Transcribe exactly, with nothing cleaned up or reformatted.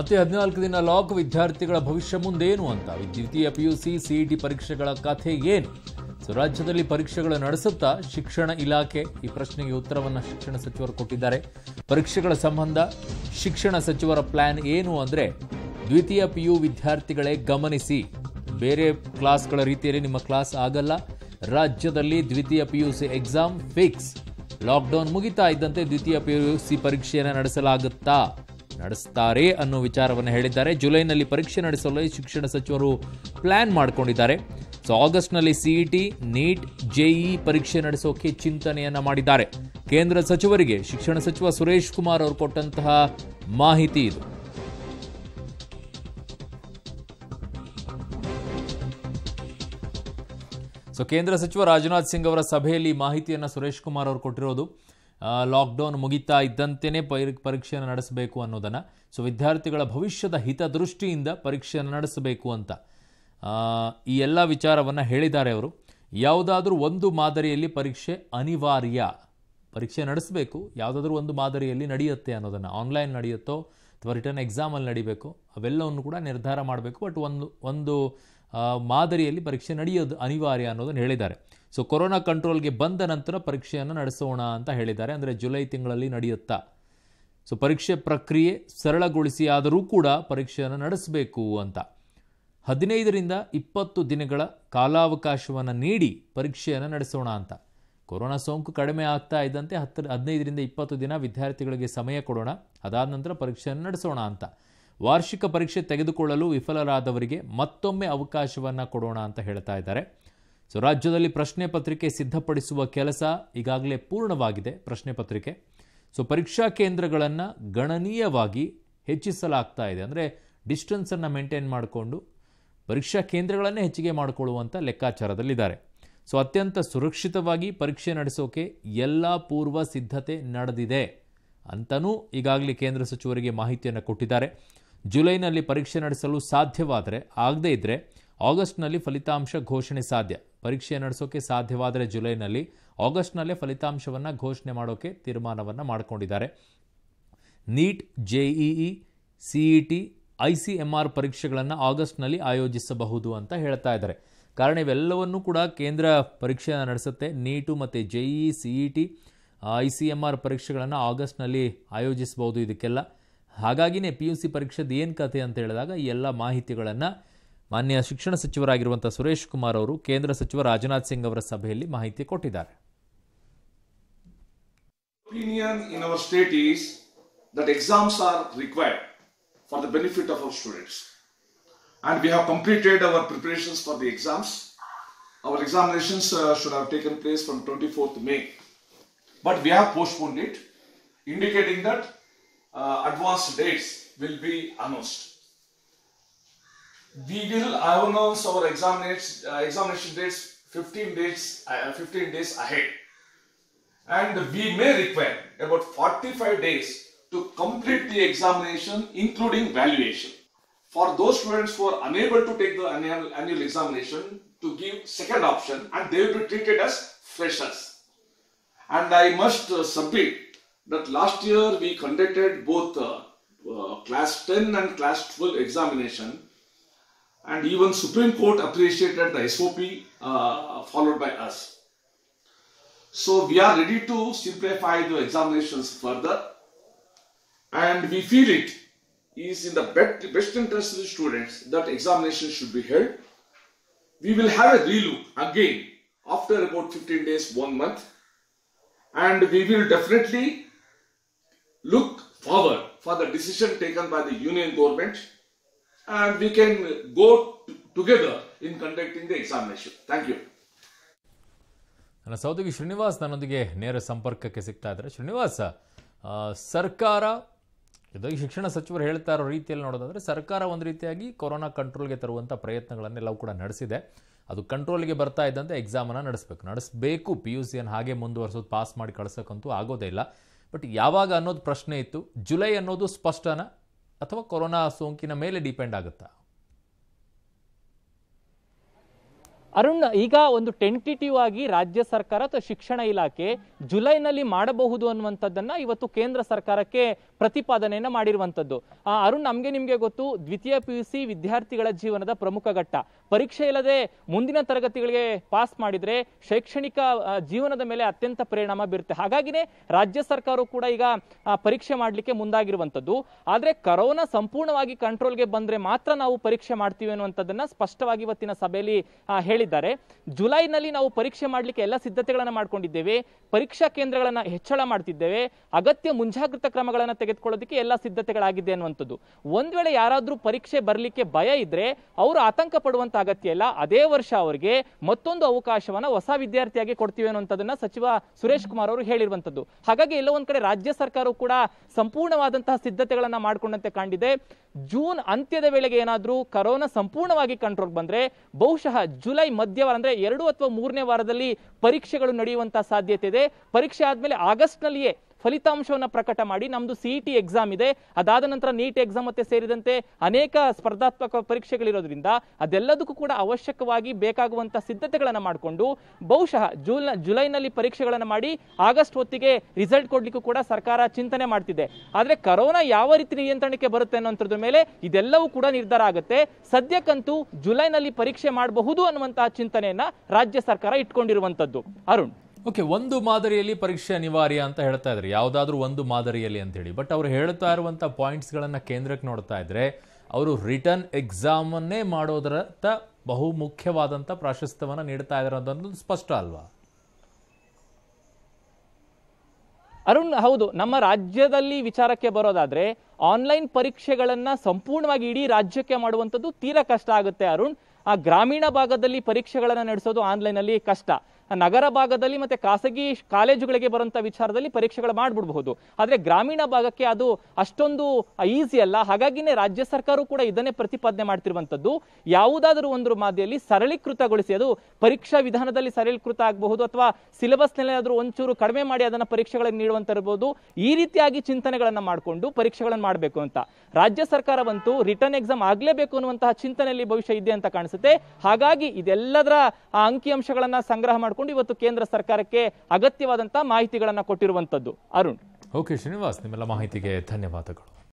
ಮತ್ತೆ ಹದಿನಾಲ್ಕು ದಿನ ಲಾಕ್, ವಿದ್ಯಾರ್ಥಿಗಳ ಭವಿಷ್ಯ ಮುಂದೇನು ಅಂತ ದ್ವಿತೀಯ P U C C E T ಪರೀಕ್ಷೆಗಳ ಕಥೆ ಏನು? ಸೊ ರಾಜ್ಯದಲ್ಲಿ ಪರೀಕ್ಷೆಗಳು ನಡೆಸುತ್ತಾ ಶಿಕ್ಷಣ ಇಲಾಖೆ? ಈ ಪ್ರಶ್ನೆಗೆ ಉತ್ತರವನ್ನು ಶಿಕ್ಷಣ ಸಚಿವರು ಕೊಟ್ಟಿದ್ದಾರೆ. ಪರೀಕ್ಷೆಗಳ ಸಂಬಂಧ ಶಿಕ್ಷಣ ಸಚಿವರ ಪ್ಲಾನ್ ಏನು ಅಂದರೆ, ದ್ವಿತೀಯ ಪಿ ಯು ವಿದ್ಯಾರ್ಥಿಗಳೇ ಗಮನಿಸಿ, ಬೇರೆ ಕ್ಲಾಸ್ಗಳ ರೀತಿಯಲ್ಲಿ ನಿಮ್ಮ ಕ್ಲಾಸ್ ಆಗಲ್ಲ. ರಾಜ್ಯದಲ್ಲಿ ದ್ವಿತೀಯ P U C exam fix. Lockdown ಮುಗಿತಾ ಇದ್ದಂತೆ ದ್ವಿತೀಯ ಪಿ ಯು ಸಿ ಪರೀಕ್ಷೆಯನ್ನು ನಡೆಸಲಾಗುತ್ತಾ ನಡೆಸ್ತಾರೆ ಅನ್ನೋ ವಿಚಾರವನ್ನು ಹೇಳಿದ್ದಾರೆ. ಜುಲೈನಲ್ಲಿ ಪರೀಕ್ಷೆ ನಡೆಸಲು ಶಿಕ್ಷಣ ಸಚಿವರು ಪ್ಲಾನ್ ಮಾಡಿಕೊಂಡಿದ್ದಾರೆ. ಸೊ ಆಗಸ್ಟ್ನಲ್ಲಿ C E T, NEET, J E E ಪರೀಕ್ಷೆ ನಡೆಸೋಕೆ ಚಿಂತನೆಯನ್ನು ಮಾಡಿದ್ದಾರೆ. ಕೇಂದ್ರ ಸಚಿವರಿಗೆ ಶಿಕ್ಷಣ ಸಚಿವ ಸುರೇಶ್ ಕುಮಾರ್ ಅವರು ಕೊಟ್ಟಂತಹ ಮಾಹಿತಿ ಇದು. ಸೊ ಕೇಂದ್ರ ಸಚಿವ ರಾಜನಾಥ್ ಸಿಂಗ್ ಅವರ ಸಭೆಯಲ್ಲಿ ಮಾಹಿತಿಯನ್ನು ಸುರೇಶ್ ಕುಮಾರ್ ಅವರು ಕೊಟ್ಟಿರೋದು, ಲಾಕ್ಡೌನ್ ಮುಗಿತಾ ಇದ್ದಂತೆಯೇ ಪರೀಕ್ಷೆಯನ್ನು ನಡೆಸಬೇಕು ಅನ್ನೋದನ್ನು. ಸೊ ವಿದ್ಯಾರ್ಥಿಗಳ ಭವಿಷ್ಯದ ಹಿತದೃಷ್ಟಿಯಿಂದ ಪರೀಕ್ಷೆಯನ್ನು ನಡೆಸಬೇಕು ಅಂತ ಈ ಎಲ್ಲ ವಿಚಾರವನ್ನು ಹೇಳಿದ್ದಾರೆ ಅವರು. ಯಾವುದಾದ್ರೂ ಒಂದು ಮಾದರಿಯಲ್ಲಿ ಪರೀಕ್ಷೆ ಅನಿವಾರ್ಯ, ಪರೀಕ್ಷೆ ನಡೆಸಬೇಕು, ಯಾವುದಾದ್ರೂ ಒಂದು ಮಾದರಿಯಲ್ಲಿ ನಡೆಯುತ್ತೆ ಅನ್ನೋದನ್ನು, ಆನ್ಲೈನ್ ನಡೆಯುತ್ತೋ ಅಥವಾ ರಿಟರ್ನ್ ಎಕ್ಸಾಮಲ್ಲಿ ನಡೀಬೇಕು, ಅವೆಲ್ಲವನ್ನು ಕೂಡ ನಿರ್ಧಾರ ಮಾಡಬೇಕು. ಬಟ್ ಒಂದು ಒಂದು ಮಾದರಿಯಲ್ಲಿ ಪರೀಕ್ಷೆ ನಡೆಯೋದು ಅನಿವಾರ್ಯ ಅನ್ನೋದನ್ನು ಹೇಳಿದ್ದಾರೆ. ಸೊ ಕೊರೋನಾ ಕಂಟ್ರೋಲ್ಗೆ ಬಂದ ನಂತರ ಪರೀಕ್ಷೆಯನ್ನು ನಡೆಸೋಣ ಅಂತ ಹೇಳಿದ್ದಾರೆ. ಅಂದರೆ ಜುಲೈ ತಿಂಗಳಲ್ಲಿ ನಡೆಯುತ್ತಾ. ಸೊ ಪರೀಕ್ಷೆ ಪ್ರಕ್ರಿಯೆ ಸರಳಗೊಳಿಸಿ ಆದರೂ ಕೂಡ ಪರೀಕ್ಷೆಯನ್ನು ನಡೆಸಬೇಕು ಅಂತ ಹದಿನೈದರಿಂದ ಇಪ್ಪತ್ತು ದಿನಗಳ ಕಾಲಾವಕಾಶವನ್ನು ನೀಡಿ ಪರೀಕ್ಷೆಯನ್ನು ನಡೆಸೋಣ ಅಂತ. ಕೊರೋನಾ ಸೋಂಕು ಕಡಿಮೆ ಆಗ್ತಾ ಇದ್ದಂತೆ ಹತ್ತರ ಹದಿನೈದರಿಂದ ಇಪ್ಪತ್ತು ದಿನ ವಿದ್ಯಾರ್ಥಿಗಳಿಗೆ ಸಮಯ ಕೊಡೋಣ, ಅದಾದ ನಂತರ ಪರೀಕ್ಷೆಯನ್ನು ನಡೆಸೋಣ ಅಂತ. ವಾರ್ಷಿಕ ಪರೀಕ್ಷೆ ತೆಗೆದುಕೊಳ್ಳಲು ವಿಫಲರಾದವರಿಗೆ ಮತ್ತೊಮ್ಮೆ ಅವಕಾಶವನ್ನು ಕೊಡೋಣ ಅಂತ ಹೇಳ್ತಾ ಇದ್ದಾರೆ. ಸೊ ರಾಜ್ಯದಲ್ಲಿ ಪ್ರಶ್ನೆ ಪತ್ರಿಕೆ ಸಿದ್ಧಪಡಿಸುವ ಕೆಲಸ ಈಗಾಗಲೇ ಪೂರ್ಣವಾಗಿದೆ, ಪ್ರಶ್ನೆ ಪತ್ರಿಕೆ. ಸೊ ಪರೀಕ್ಷಾ ಕೇಂದ್ರಗಳನ್ನು ಗಣನೀಯವಾಗಿ ಹೆಚ್ಚಿಸಲಾಗ್ತಾ ಇದೆ. ಅಂದರೆ ಡಿಸ್ಟೆನ್ಸನ್ನು ಮೇಂಟೈನ್ ಮಾಡಿಕೊಂಡು ಪರೀಕ್ಷಾ ಕೇಂದ್ರಗಳನ್ನೇ ಹೆಚ್ಚಿಗೆ ಮಾಡಿಕೊಳ್ಳುವಂಥ ಲೆಕ್ಕಾಚಾರದಲ್ಲಿದ್ದಾರೆ. ಸೊ ಅತ್ಯಂತ ಸುರಕ್ಷಿತವಾಗಿ ಪರೀಕ್ಷೆ ನಡೆಸೋಕೆ ಎಲ್ಲ ಪೂರ್ವ ಸಿದ್ಧತೆ ನಡೆದಿದೆ ಅಂತನೂ ಈಗಾಗಲೇ ಕೇಂದ್ರ ಸಚಿವರಿಗೆ ಮಾಹಿತಿಯನ್ನು ಕೊಟ್ಟಿದ್ದಾರೆ. ಜುಲೈನಲ್ಲಿ ಪರೀಕ್ಷೆ ನಡೆಸಲು ಸಾಧ್ಯವಾದರೆ, ಆಗದೇ ಇದ್ದರೆ ಆಗಸ್ಟ್ನಲ್ಲಿ ಫಲಿತಾಂಶ ಘೋಷಣೆ ಸಾಧ್ಯ. ಪರೀಕ್ಷೆ ನಡೆಸೋಕ್ಕೆ ಸಾಧ್ಯವಾದರೆ ಜುಲೈನಲ್ಲಿ, ಆಗಸ್ಟ್ನಲ್ಲೇ ಫಲಿತಾಂಶವನ್ನು ಘೋಷಣೆ ಮಾಡೋಕ್ಕೆ ತೀರ್ಮಾನವನ್ನು ಮಾಡಿಕೊಂಡಿದ್ದಾರೆ. NEET, J E E, C E T, I C M R ಪರೀಕ್ಷೆಗಳನ್ನು ಆಗಸ್ಟ್ನಲ್ಲಿ ಆಯೋಜಿಸಬಹುದು ಅಂತ ಹೇಳ್ತಾ ಇದ್ದಾರೆ. ಕಾರಣ ಇವೆಲ್ಲವನ್ನೂ ಕೂಡ ಕೇಂದ್ರ ಪರೀಕ್ಷೆ ನಡೆಸುತ್ತೆ. ನೀಟು ಮತ್ತು J E E, C E T, I C M R ಪರೀಕ್ಷೆಗಳನ್ನು ಆಗಸ್ಟ್ನಲ್ಲಿ ಆಯೋಜಿಸಬಹುದು ಇದಕ್ಕೆಲ್ಲ. ಹಾಗಾಗಿನೇ ಪಿ ಯು ಸಿ ಪರೀಕ್ಷೆದು ಏನು ಕಥೆ ಅಂತ ಹೇಳಿದಾಗ ಈ ಎಲ್ಲ ಮಾಹಿತಿಗಳನ್ನು ಮಾನ್ಯ ಶಿಕ್ಷಣ ಸಚಿವರಾಗಿರುವಂಥ ಸುರೇಶ್ ಕುಮಾರ್ ಅವರು ಕೇಂದ್ರ ಸಚಿವ ರಾಜನಾಥ್ ಸಿಂಗ್ ಅವರ ಸಭೆಯಲ್ಲಿ ಮಾಹಿತಿ ಕೊಟ್ಟಿದ್ದಾರೆ. Opinion in our state is that exams are required for the benefit of our students and we have completed our preparations for the exams. Our examinations should have taken place from twenty fourth May, but we have postponed it, indicating that uh, advanced dates will be announced. We will announce our examinates, uh, examination dates fifteen days ahead, and we may require about forty-five days to complete the examination, including valuation, for those students who are unable to take the annual, annual examination to give second option, and they will be treated as freshers. And I must uh, submit that last year we conducted both uh, uh, class ten and class twelve examination, and even Supreme Court appreciated the S O P uh, followed by us. So we are ready to simplify the examinations further, and we feel it is in the best, best interest of the students that examination should be held. We will have a relook again after about fifteen days, one month. And we will definitely look forward for the decision taken by the union government, and we can go together in conducting the examination. Thank you. ನನ್ನ ಸಹೋದ್ಯೋಗಿ ಶ್ರೀನಿವಾಸ್ ನನ್ನೊಂದಿಗೆ ನೇರ ಸಂಪರ್ಕಕ್ಕೆ ಸಿಗ್ತಾ ಇದ್ದಾರೆ. ಶ್ರೀನಿವಾಸ, ಸರ್ಕಾರ ಇದಾಗಿ ಶಿಕ್ಷಣ ಸಚಿವರು ಹೇಳ್ತಾ ಇರೋ ರೀತಿಯಲ್ಲಿ ನೋಡೋದಾದರೆ ಸರ್ಕಾರ ಒಂದು ರೀತಿಯಾಗಿ ಕೊರೋನಾ ಕಂಟ್ರೋಲ್ಗೆ ತರುವಂಥ ಪ್ರಯತ್ನಗಳನ್ನೆಲ್ಲವೂ ಕೂಡ ನಡೆಸಿದೆ. ಅದು ಕಂಟ್ರೋಲ್ಗೆ ಬರ್ತಾ ಇದ್ದಂತೆ ಎಕ್ಸಾಮನ್ನು ನಡೆಸಬೇಕು ನಡೆಸಬೇಕು ಪಿ ಯು ಸಿಯನ್ನು ಹಾಗೆ ಮುಂದುವರಿಸೋದು, ಪಾಸ್ ಮಾಡಿ ಕಳ್ಸೋಕ್ಕಂತೂ ಆಗೋದೇ ಇಲ್ಲ. ಬಟ್ ಯಾವಾಗ ಅನ್ನೋದು ಪ್ರಶ್ನೆ ಇತ್ತು. ಜುಲೈ ಅನ್ನೋದು ಸ್ಪಷ್ಟನಾ ಅಥವಾ ಕೊರೋನಾ ಸೋಂಕಿನ ಮೇಲೆ ಡಿಪೆಂಡ್ ಆಗುತ್ತಾ? ಅರುಣ್, ಈಗ ಒಂದು ಟೆಂಟಿಟಿವ್ ಆಗಿ ರಾಜ್ಯ ಸರ್ಕಾರ ಅಥವಾ ಶಿಕ್ಷಣ ಇಲಾಖೆ ಜುಲೈನಲ್ಲಿ ಮಾಡಬಹುದು ಅನ್ನುವಂಥದ್ದನ್ನ ಇವತ್ತು ಕೇಂದ್ರ ಸರ್ಕಾರಕ್ಕೆ ಪ್ರತಿಪಾದನೆಯನ್ನು ಮಾಡಿರುವಂಥದ್ದು. ಅರುಣ್, ನಮಗೆ ನಿಮಗೆ ಗೊತ್ತು, ದ್ವಿತೀಯ ಪಿಯುಸಿ ವಿದ್ಯಾರ್ಥಿಗಳ ಜೀವನದ ಪ್ರಮುಖ ಘಟ್ಟ. ಪರೀಕ್ಷೆ ಇಲ್ಲದೆ ಮುಂದಿನ ತರಗತಿಗಳಿಗೆ ಪಾಸ್ ಮಾಡಿದ್ರೆ ಶೈಕ್ಷಣಿಕ ಜೀವನದ ಮೇಲೆ ಅತ್ಯಂತ ಪರಿಣಾಮ ಬೀರುತ್ತೆ. ಹಾಗಾಗಿನೇ ರಾಜ್ಯ ಸರ್ಕಾರವು ಕೂಡ ಈಗ ಪರೀಕ್ಷೆ ಮಾಡಲಿಕ್ಕೆ ಮುಂದಾಗಿರುವಂಥದ್ದು. ಆದರೆ ಕೊರೋನಾ ಸಂಪೂರ್ಣವಾಗಿ ಕಂಟ್ರೋಲ್ಗೆ ಬಂದ್ರೆ ಮಾತ್ರ ನಾವು ಪರೀಕ್ಷೆ ಮಾಡ್ತೀವಿ ಅನ್ನುವಂಥದ್ದನ್ನ ಸ್ಪಷ್ಟವಾಗಿ ಇವತ್ತಿನ ಸಭೆಯಲ್ಲಿ ಹೇಳಿ ಹೇಳಿದ್ದಾರೆ. ಜುಲೈನಲ್ಲಿ ನಾವು ಪರೀಕ್ಷೆ ಮಾಡಲಿಕ್ಕೆ ಎಲ್ಲ ಸಿದ್ಧತೆಗಳನ್ನು ಮಾಡಿಕೊಂಡಿದ್ದೇವೆ, ಪರೀಕ್ಷಾ ಕೇಂದ್ರಗಳನ್ನು ಹೆಚ್ಚಳ ಮಾಡ್ತಿದ್ದೇವೆ, ಅಗತ್ಯ ಮುಂಜಾಗ್ರತಾ ಕ್ರಮಗಳನ್ನು ತೆಗೆದುಕೊಳ್ಳೋದಕ್ಕೆ ಎಲ್ಲ ಸಿದ್ಧತೆಗಳಾಗಿದೆ ಅನ್ನುವಂಥದ್ದು. ಒಂದು ವೇಳೆ ಯಾರಾದರೂ ಪರೀಕ್ಷೆ ಬರಲಿಕ್ಕೆ ಭಯ ಇದ್ರೆ ಅವರು ಆತಂಕ ಪಡುವಂತ ಅಗತ್ಯ ಇಲ್ಲ. ಅದೇ ವರ್ಷ ಅವರಿಗೆ ಮತ್ತೊಂದು ಅವಕಾಶವನ್ನು ಹೊಸ ವಿದ್ಯಾರ್ಥಿಯಾಗಿ ಕೊಡ್ತೀವಿ ಅನ್ನುವಂಥದ್ದನ್ನ ಸಚಿವ ಸುರೇಶ್ ಕುಮಾರ್ ಅವರು ಹೇಳಿರುವಂಥದ್ದು. ಹಾಗಾಗಿ ಎಲ್ಲ ಒಂದ್ ಕಡೆ ರಾಜ್ಯ ಸರ್ಕಾರವು ಕೂಡ ಸಂಪೂರ್ಣವಾದಂತಹ ಸಿದ್ಧತೆಗಳನ್ನು ಮಾಡಿಕೊಂಡಂತೆ ಕಾಣಿದೆ. ಜೂನ್ ಅಂತ್ಯದ ವೇಳೆಗೆ ಏನಾದರೂ ಕೊರೋನಾ ಸಂಪೂರ್ಣವಾಗಿ ಕಂಟ್ರೋಲ್ ಬಂದ್ರೆ ಬಹುಶಃ ಜುಲೈ ಮಧ್ಯವಾರ ಅಂದ್ರೆ ಎರಡು ಅಥವಾ ಮೂರನೇ ವಾರದಲ್ಲಿ ಪರೀಕ್ಷೆಗಳು ನಡೆಯುವಂತ ಸಾಧ್ಯತೆ ಇದೆ. ಪರೀಕ್ಷೆ ಆದ್ಮೇಲೆ ಆಗಸ್ಟ್ ನಲ್ಲಿಯೇ ಫಲಿತಾಂಶವನ್ನು ಪ್ರಕಟ ಮಾಡಿ, ನಮ್ದು ಸಿಇಟಿ ಎಕ್ಸಾಮ್ ಇದೆ, ಅದಾದ ನಂತರ ನೀಟ್ ಎಕ್ಸಾಮ್ ಮತ್ತೆ ಸೇರಿದಂತೆ ಅನೇಕ ಸ್ಪರ್ಧಾತ್ಮಕ ಪರೀಕ್ಷೆಗಳಿರೋದ್ರಿಂದ ಅದೆಲ್ಲದಕ್ಕೂ ಕೂಡ ಅವಶ್ಯಕವಾಗಿ ಬೇಕಾಗುವಂತಹ ಸಿದ್ಧತೆಗಳನ್ನು ಮಾಡಿಕೊಂಡು ಬಹುಶಃ ಜೂನ್ ಜುಲೈನಲ್ಲಿ ಪರೀಕ್ಷೆಗಳನ್ನು ಮಾಡಿ ಆಗಸ್ಟ್ ಹೊತ್ತಿಗೆ ರಿಸಲ್ಟ್ ಕೊಡ್ಲಿಕ್ಕೂ ಕೂಡ ಸರ್ಕಾರ ಚಿಂತನೆ ಮಾಡ್ತಿದೆ. ಆದರೆ ಕೊರೋನಾ ಯಾವ ರೀತಿ ನಿಯಂತ್ರಣಕ್ಕೆ ಬರುತ್ತೆ ಅನ್ನೋದ್ರ ಮೇಲೆ ಇದೆಲ್ಲವೂ ಕೂಡ ನಿರ್ಧಾರ ಆಗುತ್ತೆ. ಸದ್ಯಕ್ಕಂತೂ ಜುಲೈನಲ್ಲಿ ಪರೀಕ್ಷೆ ಮಾಡಬಹುದು ಅನ್ನುವಂತಹ ಚಿಂತನೆಯನ್ನ ರಾಜ್ಯ ಸರ್ಕಾರ ಇಟ್ಕೊಂಡಿರುವಂತದ್ದು. ಅರುಣ್, ಓಕೆ, ಒಂದು ಮಾದರಿಯಲ್ಲಿ ಪರೀಕ್ಷೆ ಅನಿವಾರ್ಯ ಅಂತ ಹೇಳ್ತಾ ಇದ್ದಾರೆ, ಯಾವುದಾದ್ರೂ ಒಂದು ಮಾದರಿಯಲ್ಲಿ ಅಂತೇಳಿ. ಬಟ್ ಅವ್ರು ಹೇಳ್ತಾ ಇರುವಂಥ ಪಾಯಿಂಟ್ಸ್ಗಳನ್ನು ಕೇಂದ್ರಕ್ಕೆ ನೋಡ್ತಾ ಇದ್ರೆ ಅವರು ರಿಟರ್ನ್ ಎಕ್ಸಾಮನ್ನೇ ಮಾಡೋದರತ್ತ ಬಹುಮುಖ್ಯವಾದಂಥ ಪ್ರಾಶಸ್ತ್ಯವನ್ನು ನೀಡ್ತಾ ಇದ್ದಾರೆ ಅನ್ನೋದು ಸ್ಪಷ್ಟ ಅಲ್ವಾ ಅರುಣ್? ಹೌದು, ನಮ್ಮ ರಾಜ್ಯದಲ್ಲಿ ವಿಚಾರಕ್ಕೆ ಬರೋದಾದ್ರೆ ಆನ್ಲೈನ್ ಪರೀಕ್ಷೆಗಳನ್ನು ಸಂಪೂರ್ಣವಾಗಿ ಇಡೀ ರಾಜ್ಯಕ್ಕೆ ಮಾಡುವಂಥದ್ದು ತೀರಾ ಕಷ್ಟ ಆಗುತ್ತೆ ಅರುಣ್. ಆ ಗ್ರಾಮೀಣ ಭಾಗದಲ್ಲಿ ಪರೀಕ್ಷೆಗಳನ್ನು ನಡೆಸೋದು ಆನ್ಲೈನಲ್ಲಿ ಕಷ್ಟ. ನಗರ ಭಾಗದಲ್ಲಿ ಮತ್ತೆ ಖಾಸಗಿ ಕಾಲೇಜುಗಳಿಗೆ ಬರುವಂತ ವಿಚಾರದಲ್ಲಿ ಪರೀಕ್ಷೆಗಳು ಮಾಡ್ಬಿಡಬಹುದು, ಆದ್ರೆ ಗ್ರಾಮೀಣ ಭಾಗಕ್ಕೆ ಅದು ಅಷ್ಟೊಂದು ಈಸಿ ಅಲ್ಲ. ಹಾಗಾಗಿನೇ ರಾಜ್ಯ ಸರ್ಕಾರವು ಕೂಡ ಇದನ್ನೇ ಪ್ರತಿಪಾದನೆ ಮಾಡ್ತಿರುವಂತದ್ದು. ಯಾವುದಾದ್ರೂ ಒಂದು ಮಾದರಿಯಲ್ಲಿ ಸರಳೀಕೃತಗೊಳಿಸಿ, ಅದು ಪರೀಕ್ಷಾ ವಿಧಾನದಲ್ಲಿ ಸರಳೀಕೃತ ಆಗಬಹುದು ಅಥವಾ ಸಿಲೆಬಸ್ ನಲ್ಲಿ ಆದ್ರೂ ಒಂಚೂರು ಕಡಿಮೆ ಮಾಡಿ ಅದನ್ನ ಪರೀಕ್ಷೆಗಳಿಗೆ ನೀಡುವಂತ ಇರಬಹುದು. ಈ ರೀತಿಯಾಗಿ ಚಿಂತನೆಗಳನ್ನ ಮಾಡಿಕೊಂಡು ಪರೀಕ್ಷೆಗಳನ್ನು ಮಾಡಬೇಕು ಅಂತ ರಾಜ್ಯ ಸರ್ಕಾರವಂತೂ ರಿಟರ್ನ್ ಎಕ್ಸಾಮ್ ಆಗ್ಲೇಬೇಕು ಅನ್ನುವಂತಹ ಚಿಂತನೆಯಲ್ಲಿ ಭವಿಷ್ಯ ಇದೆ ಅಂತ ಕಾಣಿಸುತ್ತೆ. ಹಾಗಾಗಿ ಇದೆಲ್ಲದರ ಅಂಕಿಅಂಶಗಳನ್ನ ಸಂಗ್ರಹ ಮಾಡ್ಕೊಂಡು ಇವತ್ತು ಕೇಂದ್ರ ಸರ್ಕಾರಕ್ಕೆ ಅಗತ್ಯವಾದಂತಹ ಮಾಹಿತಿಗಳನ್ನು ಕೊಟ್ಟಿರುವಂತದ್ದು ಅರುಣ್. ಓಕೆ ಶ್ರೀನಿವಾಸ್, ನಿಮ್ಮೆಲ್ಲ ಮಾಹಿತಿಗೆ ಧನ್ಯವಾದಗಳು.